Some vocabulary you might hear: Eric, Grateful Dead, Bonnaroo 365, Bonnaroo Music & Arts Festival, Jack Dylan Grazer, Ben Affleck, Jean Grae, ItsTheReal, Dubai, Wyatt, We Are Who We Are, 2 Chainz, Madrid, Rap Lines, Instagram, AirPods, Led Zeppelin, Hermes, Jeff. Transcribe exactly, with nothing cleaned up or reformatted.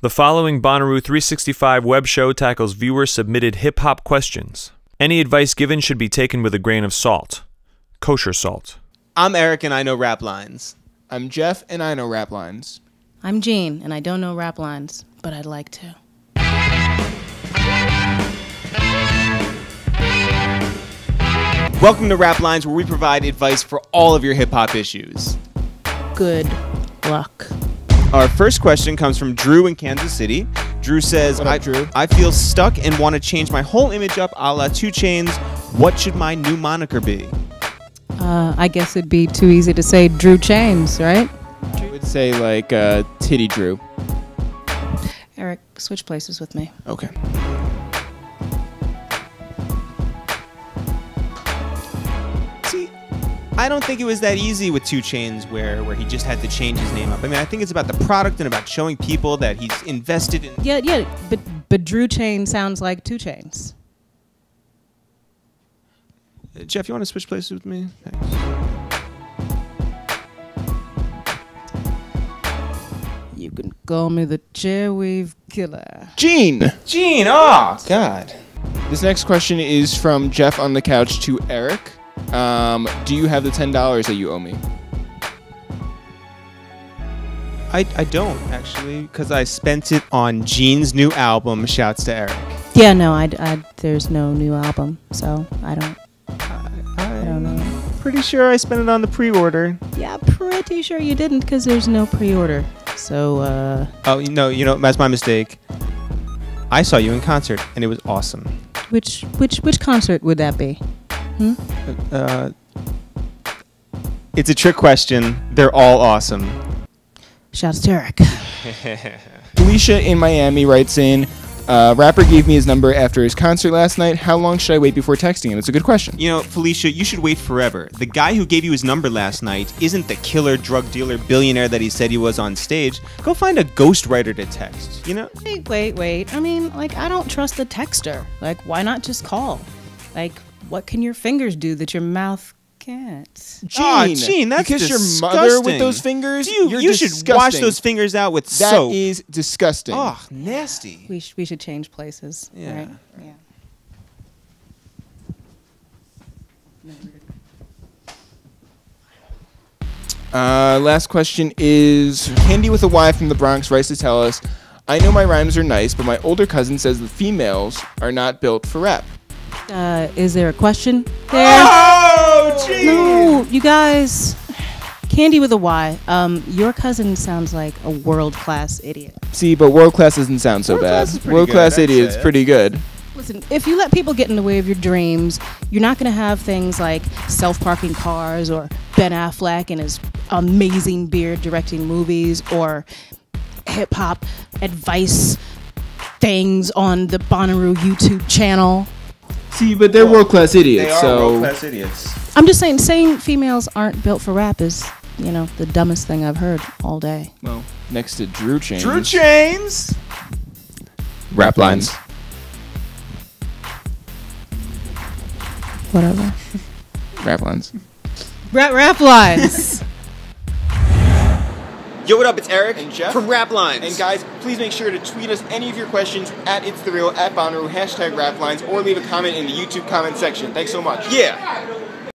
The following Bonnaroo three sixty-five web show tackles viewer-submitted hip-hop questions. Any advice given should be taken with a grain of salt. Kosher salt. I'm Eric and I know rap lines. I'm Jeff and I know rap lines. I'm Jean and I don't know rap lines, but I'd like to. Welcome to Rap Lines, where we provide advice for all of your hip-hop issues. Good luck. Our first question comes from Drew in Kansas City. Drew says, up, I, Drew? I feel stuck and want to change my whole image up a la two Chainz. What should my new moniker be? Uh, I guess it'd be too easy to say Drew Chainz, right? I would say like uh, Titty Drew. Eric, switch places with me. Okay. I don't think it was that easy with two Chainz where, where he just had to change his name up. I mean, I think it's about the product and about showing people that he's invested in. Yeah, yeah, but, but Drew Chainz sounds like two Chainz. Uh, Jeff, you want to switch places with me? Thanks. You can call me the Chairwave Killer. Gene! Gene, oh, God. This next question is from Jeff on the couch to Eric. Um, do you have the ten dollars that you owe me? I, I don't, actually, because I spent it on Jean's new album. Shouts to Eric. Yeah, no, I, I, there's no new album, so I don't. I, I, I don't know. Pretty sure I spent it on the pre-order. Yeah, pretty sure you didn't, because there's no pre-order. So, uh... Oh, no, you know, that's my mistake. I saw you in concert, and it was awesome. Which, which, which concert would that be? Hmm? Uh, it's a trick question. They're all awesome. Shouts to Eric. Alicia in Miami writes in, uh, rapper gave me his number after his concert last night. How long should I wait before texting him? It's a good question. You know, Felicia, you should wait forever. The guy who gave you his number last night isn't the killer drug dealer billionaire that he said he was on stage. Go find a ghostwriter to text, you know? Wait, wait, wait. I mean, like, I don't trust the texter. Like, why not just call? Like... What can your fingers do that your mouth can't? Gene, oh, Gene, that's because disgusting. Your mother with those fingers. You, you're you should wash those fingers out with that soap. That is disgusting. Oh, nasty. We sh we should change places. Yeah. Right? Yeah. Uh, last question is Handy with a Y from the Bronx writes to tell us, I know my rhymes are nice, but my older cousin says the females are not built for rap. Uh, is there a question there? Oh, geez. No, you guys. Candy with a Y. Um, your cousin sounds like a world-class idiot. See, but world-class doesn't sound so bad. World-class idiot's pretty good. Listen, if you let people get in the way of your dreams, you're not going to have things like self-parking cars or Ben Affleck and his amazing beard directing movies or hip-hop advice things on the Bonnaroo YouTube channel. See, but they're world-class idiots. They are so world-class idiots. I'm just saying, saying females aren't built for rap is, you know, the dumbest thing I've heard all day. Well, next to Drew Chainz. Drew Chainz. Rap lines. Whatever. Rap lines. Rap rap lines. Yo, what up? It's Eric and Jeff from Rap Lines. And guys, please make sure to tweet us any of your questions at ItsTheReal, at Bonnaroo, hashtag Rap Lines, or leave a comment in the YouTube comment section. Thanks so much. Yeah.